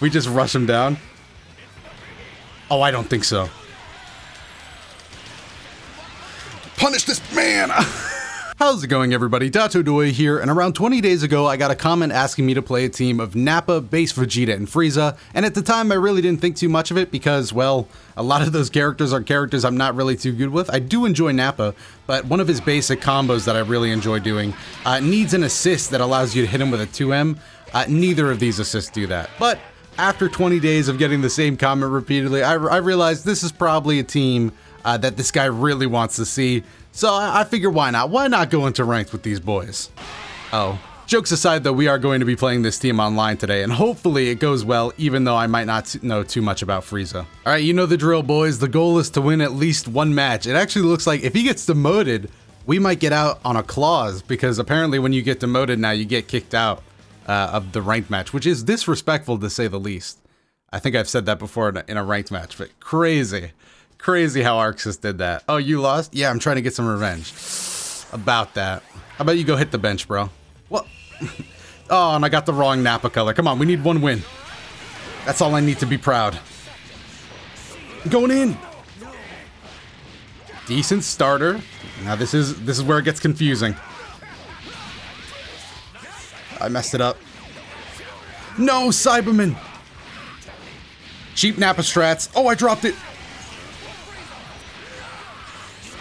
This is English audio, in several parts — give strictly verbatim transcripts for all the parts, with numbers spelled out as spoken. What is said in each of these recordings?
We just rush him down? Oh, I don't think so. Punish this man! How's it going, everybody? DotoDoya here, and around twenty days ago, I got a comment asking me to play a team of Nappa, base Vegeta, and Frieza, and at the time, I really didn't think too much of it because, well, a lot of those characters are characters I'm not really too good with. I do enjoy Nappa, but one of his basic combos that I really enjoy doing uh, needs an assist that allows you to hit him with a two M. Uh, neither of these assists do that, but after twenty days of getting the same comment repeatedly, I, I realized this is probably a team uh, that this guy really wants to see. So I figure, why not? Why not go into ranked with these boys? Oh. Jokes aside, though, we are going to be playing this team online today, and hopefully it goes well, even though I might not know too much about Frieza. Alright, you know the drill, boys. The goal is to win at least one match. It actually looks like if he gets demoted, we might get out on a clause, because apparently when you get demoted now, you get kicked out uh, of the ranked match, which is disrespectful to say the least. I think I've said that before in a, in a ranked match, but crazy. Crazy how Arxus did that. Oh, you lost? Yeah, I'm trying to get some revenge. About that. How about you go hit the bench, bro? What? Oh, and I got the wrong Nappa color. Come on, we need one win. That's all I need to be proud. Going in. Decent starter. Now this is this is where it gets confusing. I messed it up. No, Cyberman. Cheap Nappa strats. Oh, I dropped it.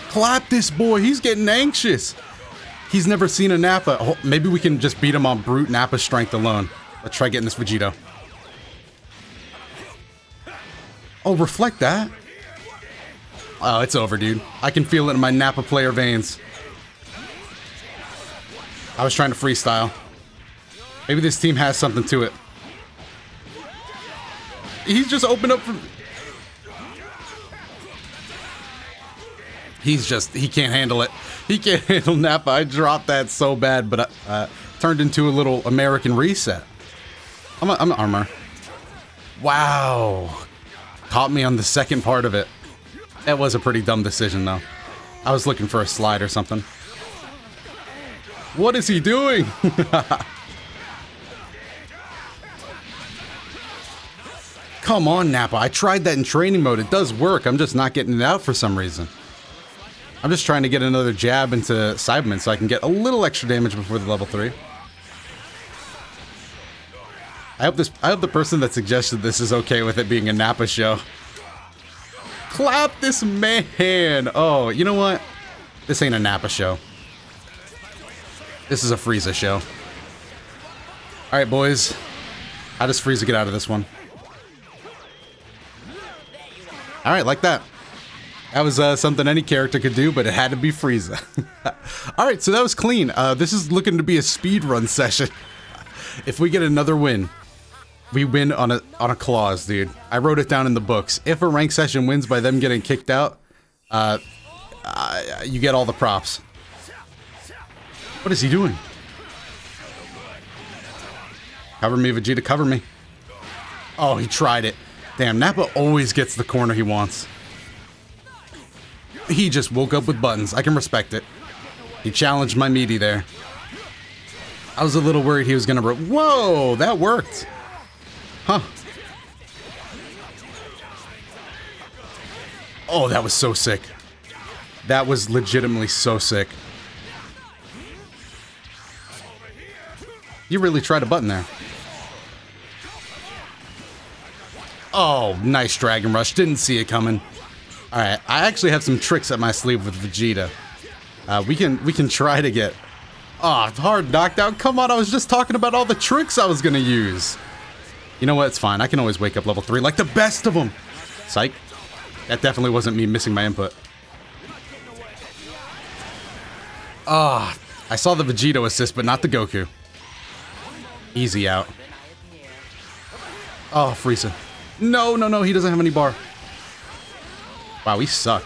Clap this boy, he's getting anxious. He's never seen a Nappa. Oh, maybe we can just beat him on brute Nappa strength alone. Let's try getting this Vegito. Oh, reflect that. Oh, it's over, dude. I can feel it in my Nappa player veins. I was trying to freestyle. Maybe this team has something to it. He's just opened up for... He's just, he can't handle it. He can't handle Nappa. I dropped that so bad, but I, uh, turned into a little American reset. I'm, a, I'm an armor. Wow. Caught me on the second part of it. That was a pretty dumb decision, though. I was looking for a slide or something. What is he doing? Come on, Nappa. I tried that in training mode. It does work. I'm just not getting it out for some reason. I'm just trying to get another jab into Cyberman so I can get a little extra damage before the level three. I hope this I hope the person that suggested this is okay with it being a Nappa show. Clap this man! Oh, you know what? This ain't a Nappa show. This is a Frieza show. Alright, boys. How does Frieza get out of this one? Alright, like that. That was uh, something any character could do, but it had to be Frieza. Alright, so that was clean. Uh, this is looking to be a speedrun session. If we get another win, we win on a on a clause, dude. I wrote it down in the books. If a ranked session wins by them getting kicked out, uh, uh, you get all the props. What is he doing? Cover me, Vegeta, cover me. Oh, he tried it. Damn, Nappa always gets the corner he wants. He just woke up with buttons. I can respect it. He challenged my meaty there. I was a little worried he was gonna... Whoa! That worked! Huh. Oh, that was so sick. That was legitimately so sick. You really tried a button there. Oh, nice Dragon Rush. Didn't see it coming. Alright, I actually have some tricks up my sleeve with Vegeta. Uh, we can we can try to get... Aw, oh, hard knockdown. Come on, I was just talking about all the tricks I was going to use. You know what, it's fine. I can always wake up level three like the best of them. Psych. That definitely wasn't me missing my input. Ah, oh, I saw the Vegito assist, but not the Goku. Easy out. Oh, Frieza. No, no, no, he doesn't have any bar. Wow, we suck.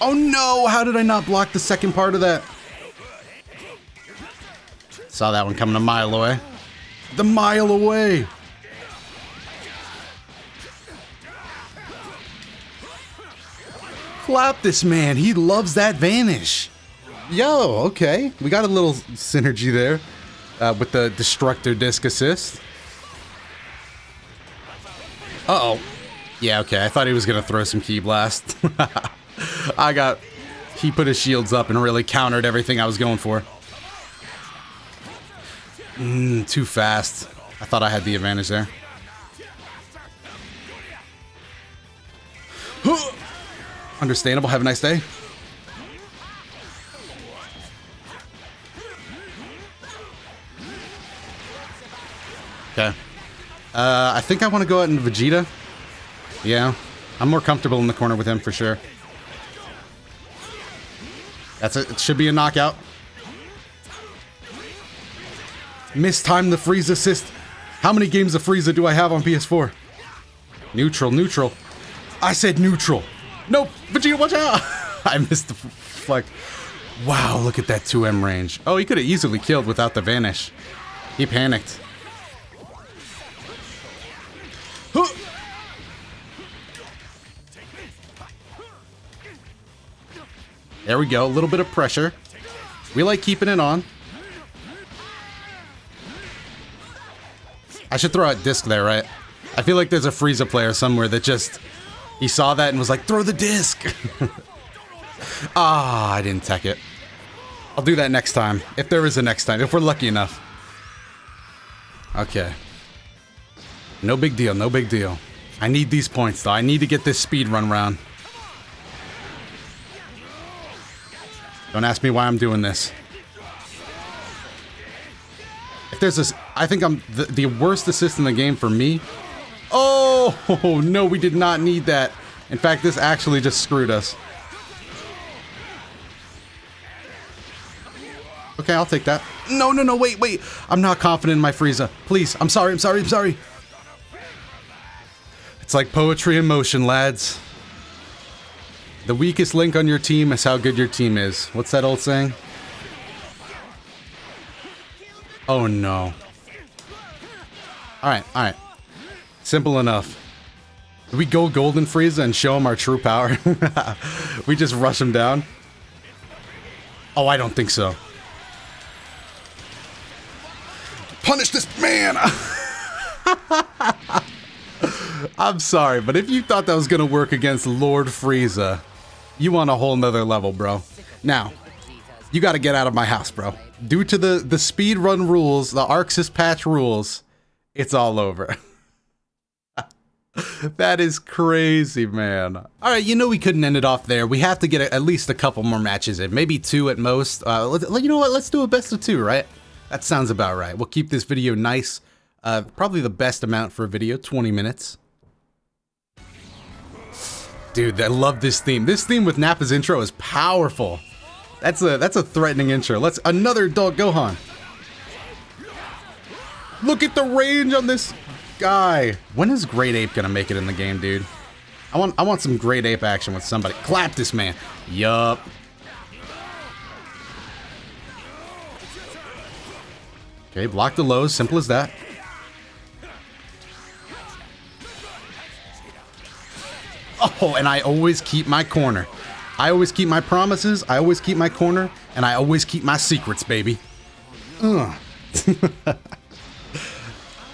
Oh no! How did I not block the second part of that? Saw that one coming a mile away. The mile away! Plop this man. He loves that vanish. Yo, okay. We got a little synergy there uh, with the Destructor Disc Assist. Uh-oh. Yeah, okay. I thought he was going to throw some Ki Blast. I got... He put his shields up and really countered everything I was going for. Mm, too fast. I thought I had the advantage there. Understandable. Have a nice day. Okay. Uh, I think I want to go out in Vegeta. Yeah. I'm more comfortable in the corner with him for sure. That's it. It should be a knockout. Mistime the Frieza assist. How many games of Frieza do I have on P S four? Neutral, neutral. I said neutral. Nope. Vegeta, watch out. I missed the flag. Wow, look at that two M range. Oh, he could have easily killed without the vanish. He panicked. There we go, a little bit of pressure. We like keeping it on. I should throw out disc there, right? I feel like there's a Frieza player somewhere that just... He saw that and was like, throw the disc! Ah, I didn't tech it. I'll do that next time, if there is a next time, if we're lucky enough. Okay. No big deal, no big deal. I need these points, though. I need to get this speed run round. Don't ask me why I'm doing this. If there's this, I think I'm the, the worst assist in the game for me. Oh, no, we did not need that. In fact, this actually just screwed us. Okay, I'll take that. No, no, no, wait, wait. I'm not confident in my Frieza. Please, I'm sorry, I'm sorry, I'm sorry. It's like poetry in motion, lads. The weakest link on your team is how good your team is. What's that old saying? Oh no. Alright, alright. Simple enough. Do we go Golden Frieza and show him our true power? We just rush him down? Oh, I don't think so. Punish this man! I'm sorry, but if you thought that was gonna work against Lord Frieza, you on a whole nother level, bro. Now, you gotta get out of my house, bro. Due to the, the speedrun rules, the Arxus patch rules, it's all over. That is crazy, man. Alright, you know we couldn't end it off there. We have to get a, at least a couple more matches in, maybe two at most. Uh, let, you know what, let's do a best of two, right? That sounds about right. We'll keep this video nice. Uh, probably the best amount for a video, twenty minutes. Dude, I love this theme. This theme with Nappa's intro is powerful. That's a that's a threatening intro. Let's another adult Gohan. Look at the range on this guy. When is Great Ape gonna make it in the game, dude? I want I want some Great Ape action with somebody. Clap this man. Yup. Okay, block the lows. Simple as that. Oh, and I always keep my corner. I always keep my promises. I always keep my corner. And I always keep my secrets, baby. Ugh.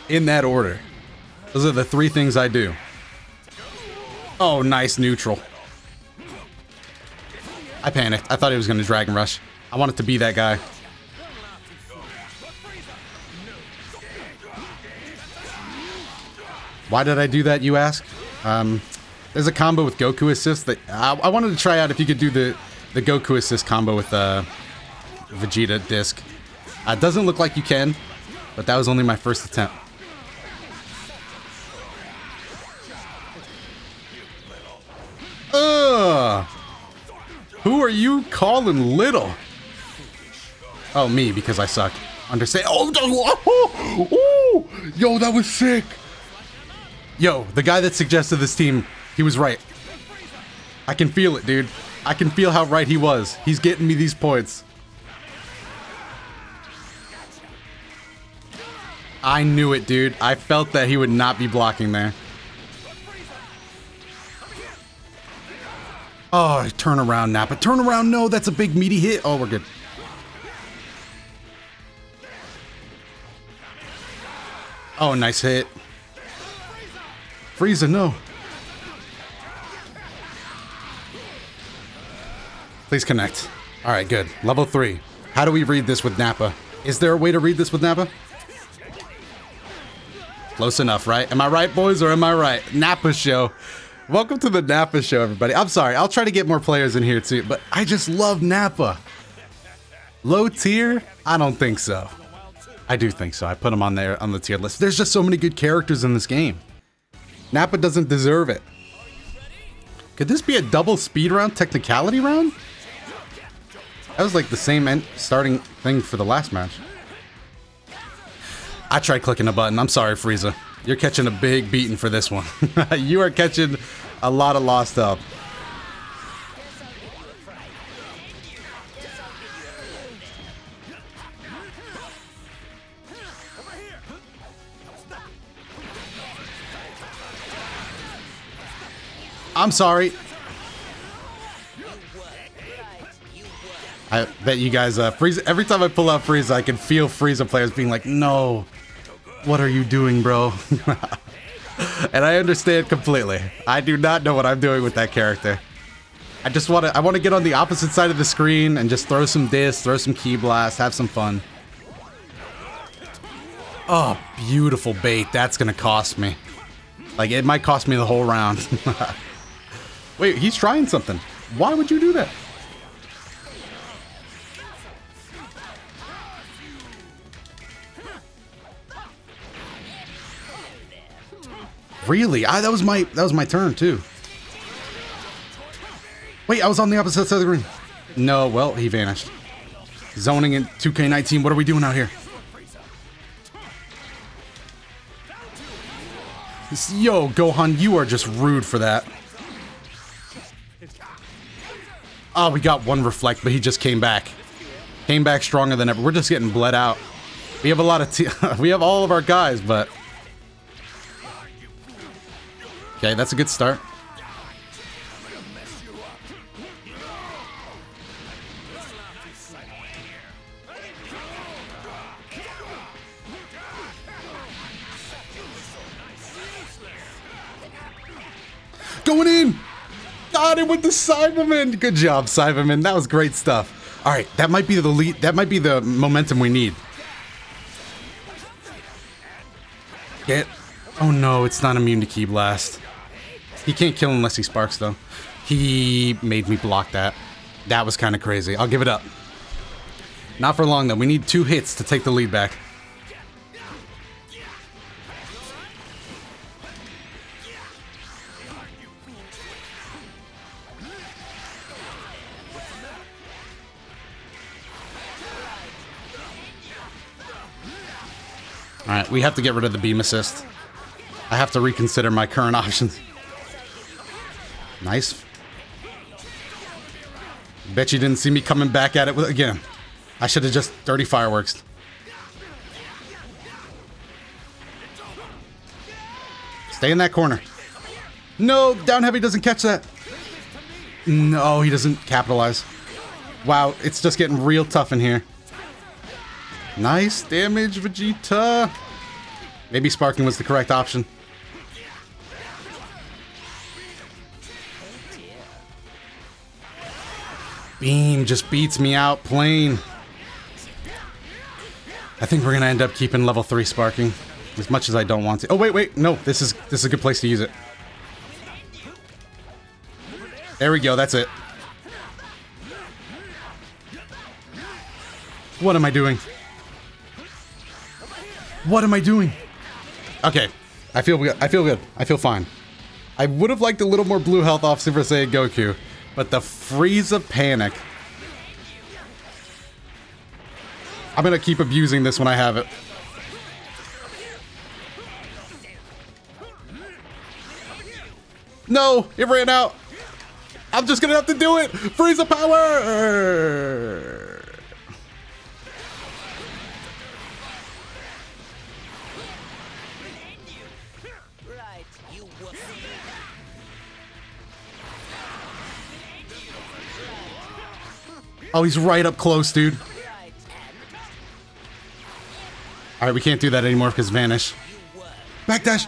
In that order. Those are the three things I do. Oh, nice neutral. I panicked. I thought he was going to Dragon Rush. I wanted to be that guy. Why did I do that, you ask? Um... There's a combo with Goku assist that I, I wanted to try out. If you could do the the Goku assist combo with uh, Vegeta disc, uh, doesn't look like you can, but that was only my first attempt. Ugh! Who are you calling little? Oh, me, because I suck. Understand? Oh, oh, oh, oh! Yo, that was sick. Yo, the guy that suggested this team. He was right. I can feel it, dude. I can feel how right he was. He's getting me these points. I knew it, dude. I felt that he would not be blocking there. Oh, turn around, Nappa. Turn around, no, that's a big meaty hit. Oh, we're good. Oh, nice hit. Frieza, no. Please connect. All right, good. Level three. How do we read this with Nappa? Is there a way to read this with Nappa? Close enough, right? Am I right, boys, or am I right? Nappa show. Welcome to the Nappa show, everybody. I'm sorry. I'll try to get more players in here, too, but I just love Nappa. Low tier? I don't think so. I do think so. I put him on there on the tier list. There's just so many good characters in this game. Nappa doesn't deserve it. Could this be a double speed round, technicality round? That was like the same end starting thing for the last match. I tried clicking a button. I'm sorry, Frieza. You're catching a big beating for this one. You are catching a lot of lost up. I'm sorry. I bet you guys, uh, Frieza, every time I pull out Frieza, I can feel Frieza players being like, no, what are you doing, bro? And I understand completely. I do not know what I'm doing with that character. I just want to, I want to get on the opposite side of the screen and just throw some discs, throw some ki blasts, have some fun. Oh, beautiful bait. That's going to cost me. Like, it might cost me the whole round. Wait, he's trying something. Why would you do that? Really? I, that was my that was my turn too. Wait, I was on the opposite side of the green. No, well, he vanished. Zoning in two K nineteen. What are we doing out here? Yo, Gohan, you are just rude for that. Oh, we got one reflect, but he just came back. Came back stronger than ever. We're just getting bled out. We have a lot of t we have all of our guys, but okay, that's a good start. Going in! Got it with the Cyberman! Good job, Cyberman. That was great stuff. Alright, that might be the lead, that might be the momentum we need. Get oh no, it's not immune to Ki Blast. He can't kill unless he sparks, though. He made me block that. That was kind of crazy. I'll give it up. Not for long, though. We need two hits to take the lead back. All right, we have to get rid of the beam assist. I have to reconsider my current options. Nice. Bet you didn't see me coming back at it with, again. I should have just dirty fireworks. Stay in that corner. No, down heavy doesn't catch that. No, he doesn't capitalize. Wow, it's just getting real tough in here. Nice damage, Vegeta. Maybe sparking was the correct option. Beam just beats me out plain. I think we're gonna end up keeping level three sparking, as much as I don't want to. Oh wait, wait, no, this is this is a good place to use it. There we go, that's it. What am I doing? What am I doing? Okay, I feel good. I feel good. I feel fine. I would have liked a little more blue health off Super Saiyan Goku, but the Frieza panic. I'm gonna keep abusing this when I have it. No, it ran out. I'm just gonna have to do it. Frieza power. Oh, he's right up close, dude. Alright, we can't do that anymore because vanish. Backdash!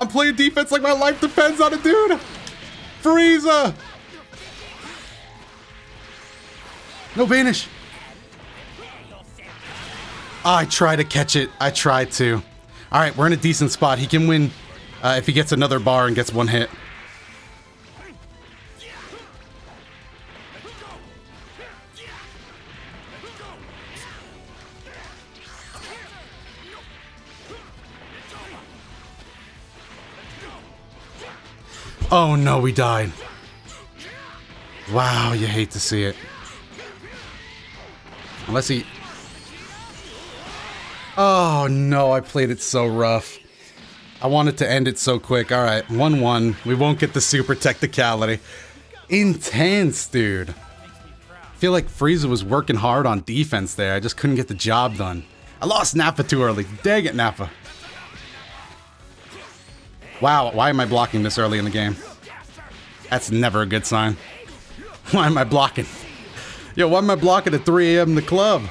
I'm playing defense like my life depends on it, dude! Frieza! No vanish! Oh, I try to catch it. I try to. Alright, we're in a decent spot. He can win uh, if he gets another bar and gets one hit. Oh no, we died. Wow, you hate to see it. Unless he... Oh no, I played it so rough. I wanted to end it so quick. Alright, one one. We won't get the super technicality. Intense, dude. I feel like Frieza was working hard on defense there. I just couldn't get the job done. I lost Nappa too early. Dang it, Nappa. Wow, why am I blocking this early in the game? That's never a good sign. Why am I blocking? Yo, why am I blocking at three A M in the club?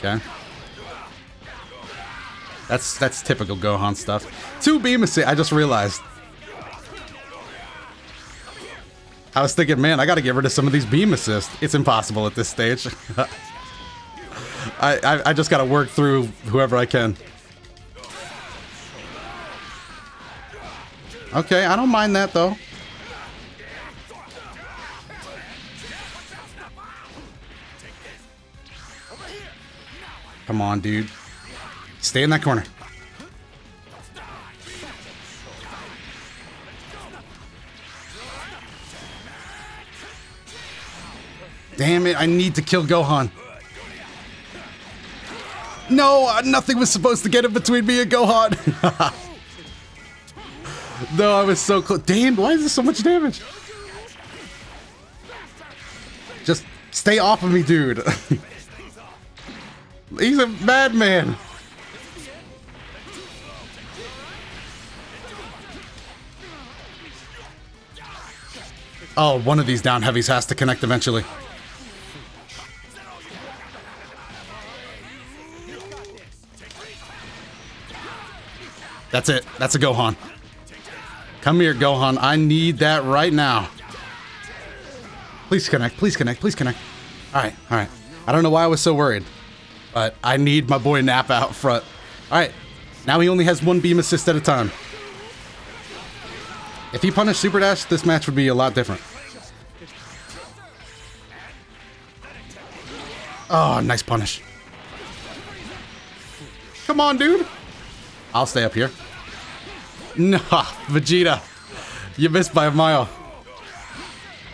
Okay. That's that's typical Gohan stuff. Two beam assist, I just realized. I was thinking, man, I gotta get rid of some of these beam assists. It's impossible at this stage. I, I, I just gotta work through whoever I can. Okay, I don't mind that, though. Come on, dude. Stay in that corner. Damn it, I need to kill Gohan. No, nothing was supposed to get in between me and Gohan. No, I was so close. Damn, why is this so much damage? Just stay off of me, dude. He's a madman. Oh, one of these down heavies has to connect eventually. That's it. That's a Gohan. Come here, Gohan. I need that right now. Please connect. Please connect. Please connect. All right. All right. I don't know why I was so worried, but I need my boy Nappa out front. All right. Now he only has one beam assist at a time. If he punished Super Dash, this match would be a lot different. Oh, nice punish. Come on, dude. I'll stay up here. Nah, Vegeta, you missed by a mile.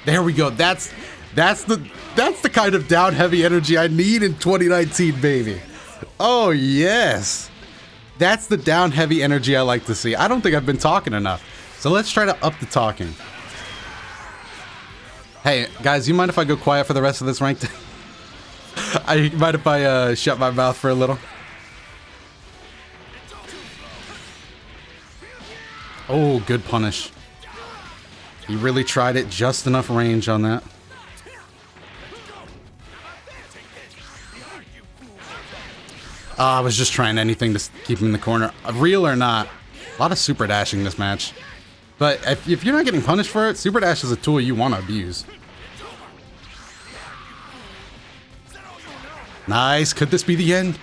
There we go. That's that's the that's the kind of down heavy energy I need in twenty nineteen, baby. Oh yes, that's the down heavy energy I like to see. I don't think I've been talking enough, so let's try to up the talking. Hey guys, you mind if I go quiet for the rest of this ranked? I mind if I uh, shut my mouth for a little? Oh, good punish. He really tried it, just enough range on that. Oh, I was just trying anything to keep him in the corner. Real or not, a lot of super dashing this match. But if, if you're not getting punished for it, super dash is a tool you want to abuse. Nice. Could this be the end?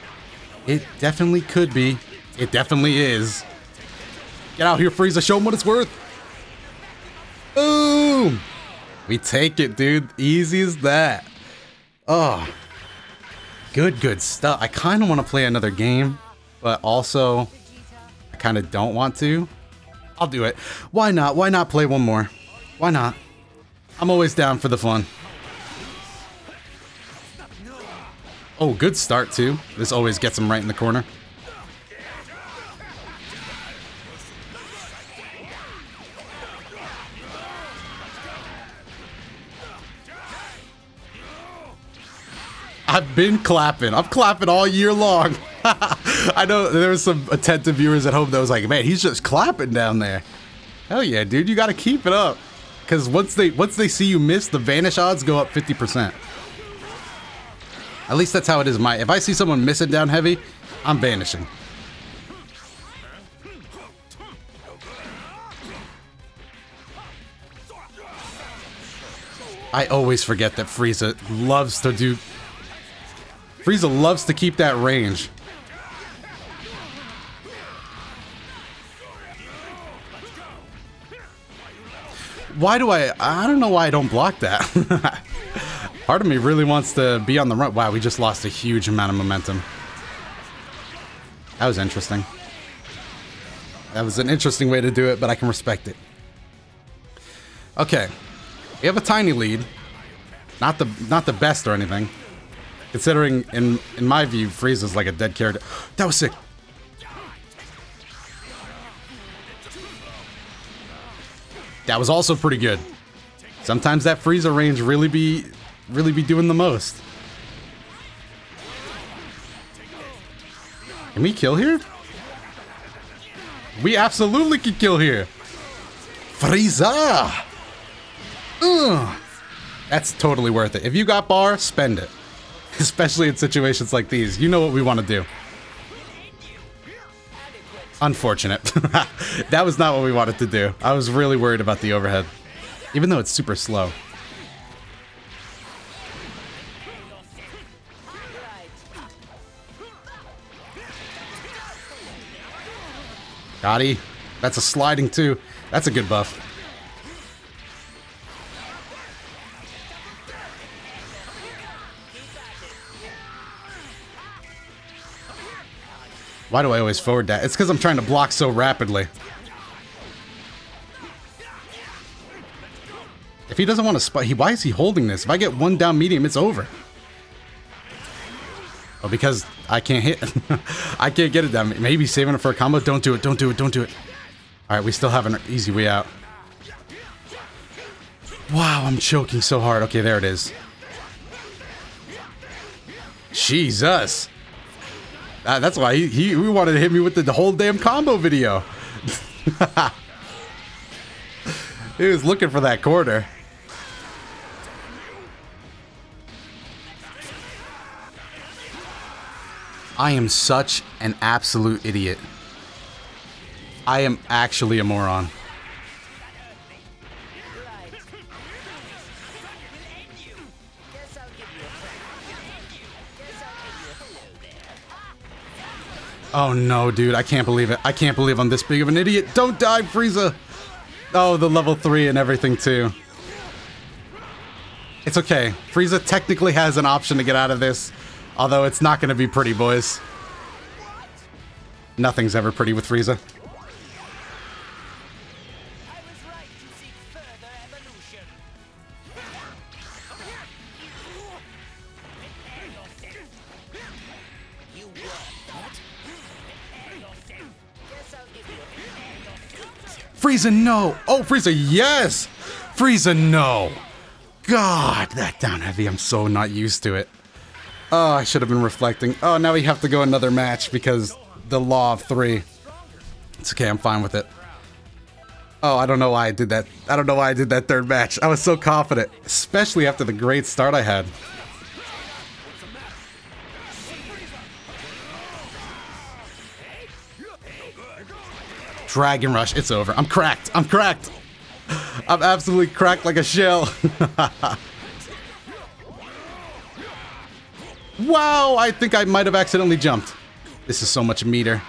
It definitely could be. It definitely is. Get out here, Frieza. Show him what it's worth. Boom. We take it, dude. Easy as that. Oh. Good, good stuff. I kind of want to play another game, but also I kind of don't want to. I'll do it. Why not? Why not play one more? Why not? I'm always down for the fun. Oh, good start, too. This always gets him right in the corner. I've been clapping. I'm clapping all year long. I know there was some attentive viewers at home that was like, man, he's just clapping down there. Hell yeah, dude. You got to keep it up. because once they once they see you miss, the vanish odds go up fifty percent. At least that's how it is. My if I see someone missing down heavy, I'm vanishing. I always forget that Frieza loves to do. Frieza loves to keep that range. Why do I? I don't know why I don't block that. Part of me really wants to be on the run. Wow, we just lost a huge amount of momentum. That was interesting. That was an interesting way to do it, but I can respect it. Okay. We have a tiny lead. Not the not the best or anything. Considering, in in my view, Frieza's like a dead character. That was sick. That was also pretty good. Sometimes that Frieza range really be really be doing the most. Can we kill here? We absolutely can kill here. Frieza! Ugh. That's totally worth it. If you got bar, spend it. Especially in situations like these. You know what we want to do. Unfortunate. That was not what we wanted to do. I was really worried about the overhead. Even though it's super slow. Gotti. That's a sliding too. That's a good buff. Why do I always forward that? It's because I'm trying to block so rapidly. If he doesn't want to spike, he, why is he holding this? If I get one down medium, it's over. Oh, because I can't hit. I can't get it down. Maybe saving it for a combo. Don't do it. Don't do it. Don't do it. All right, we still have an easy way out. Wow, I'm choking so hard. Okay, there it is. Jesus. Uh, that's why he, he, he wanted to hit me with the, the whole damn combo video. He was looking for that quarter. I am such an absolute idiot. I am actually a moron. Oh no, dude, I can't believe it. I can't believe I'm this big of an idiot. Don't die, Frieza! Oh, the level three and everything, too. It's okay. Frieza technically has an option to get out of this, although it's not going to be pretty, boys. Nothing's ever pretty with Frieza. Frieza, no! Oh, Frieza, yes! Frieza, no! God, that down heavy, I'm so not used to it. Oh, I should have been reflecting. Oh, now we have to go another match because the law of three. It's okay, I'm fine with it. Oh, I don't know why I did that. I don't know why I did that third match. I was so confident, especially after the great start I had. Dragon Rush, it's over. I'm cracked. I'm cracked. I'm absolutely cracked like a shell. Wow, I think I might have accidentally jumped. This is so much meter.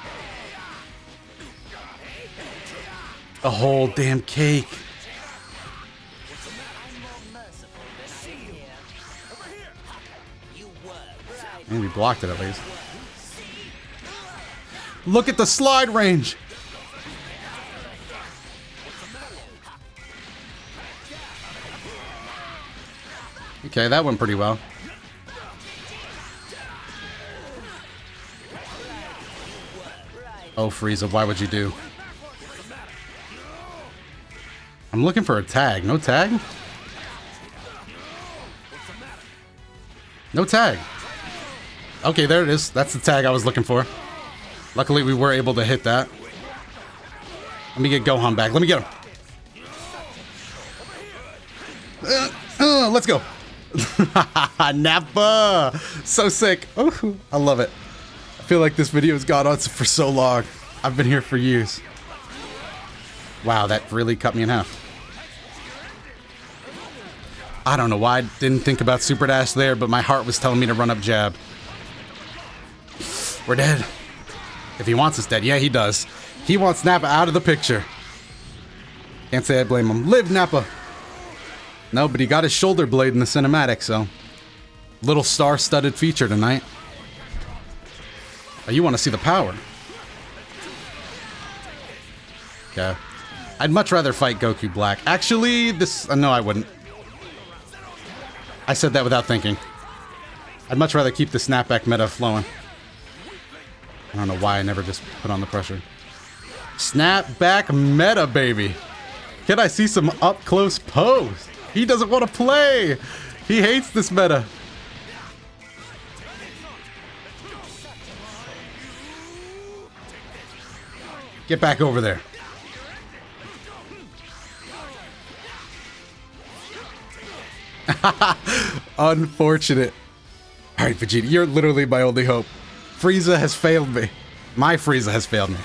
The whole damn cake. And we blocked it at least. Look at the slide range. Okay, that went pretty well. Oh, Frieza, why would you do? I'm looking for a tag. No tag? No tag. Okay, there it is. That's the tag I was looking for. Luckily, we were able to hit that. Let me get Gohan back. Let me get him. Uh, uh, let's go. Nappa! So sick. Ooh, I love it. I feel like this video has gone on for so long. I've been here for years. Wow, that really cut me in half. I don't know why I didn't think about super dash there, but my heart was telling me to run up jab. We're dead. If he wants us dead. Yeah, he does. He wants Nappa out of the picture. Can't say I blame him. Live, Nappa! No, but he got his shoulder blade in the cinematic, so... Little star-studded feature tonight. Oh, you want to see the power. Okay. I'd much rather fight Goku Black. Actually, this... Uh, no, I wouldn't. I said that without thinking. I'd much rather keep the snapback meta flowing. I don't know why I never just put on the pressure. Snapback meta, baby. Can I see some up-close pose? He doesn't want to play. He hates this meta. Get back over there. Unfortunate. All right, Vegeta, you're literally my only hope. Frieza has failed me. My Frieza has failed me.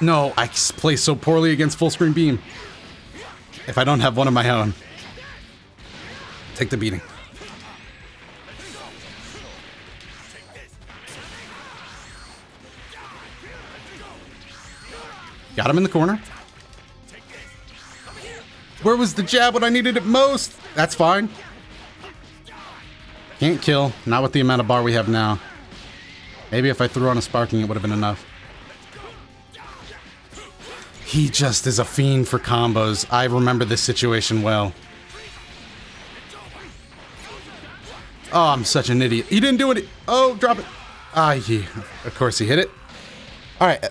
No, I play so poorly against full screen beam. If I don't have one of my own. Take the beating. Got him in the corner. Where was the jab when I needed it most? That's fine. Can't kill. Not with the amount of bar we have now. Maybe if I threw on a sparking, it would have been enough. He just is a fiend for combos. I remember this situation well. Oh, I'm such an idiot. He didn't do it. Oh, drop it. Ah, yeah. Of course he hit it. All right.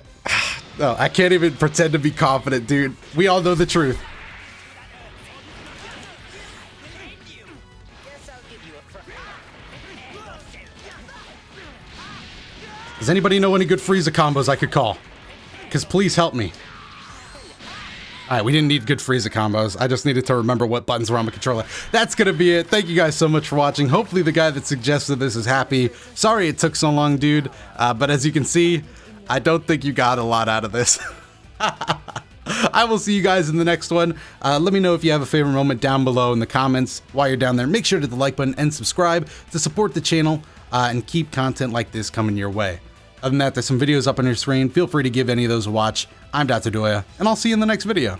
No, I can't even pretend to be confident, dude. We all know the truth. Does anybody know any good Frieza combos I could call? Because please help me. Alright, we didn't need good Frieza combos. I just needed to remember what buttons were on my controller. That's gonna be it. Thank you guys so much for watching. Hopefully the guy that suggested this is happy. Sorry it took so long, dude. Uh, but as you can see, I don't think you got a lot out of this. I will see you guys in the next one. Uh, let me know if you have a favorite moment down below in the comments. While you're down there, make sure to hit the like button and subscribe to support the channel uh, and keep content like this coming your way. Other than that, there's some videos up on your screen. Feel free to give any of those a watch. I'm DotoDoya, and I'll see you in the next video.